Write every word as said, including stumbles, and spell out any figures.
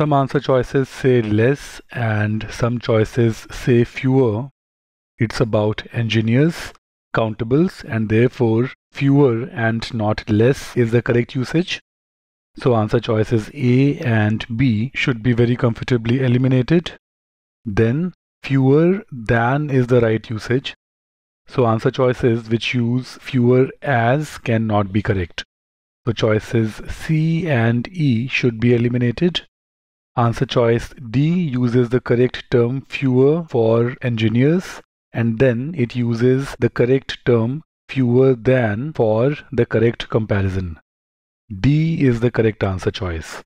some answer choices say less and some choices say fewer, it's about engineers, countables, and therefore fewer and not less is the correct usage. So answer choices A and B should be very comfortably eliminated. Then fewer than is the right usage. So answer choices which use fewer as cannot be correct. So choices C and E should be eliminated. Answer choice D uses the correct term fewer for engineers, and then it uses the correct term fewer than for the correct comparison. D is the correct answer choice.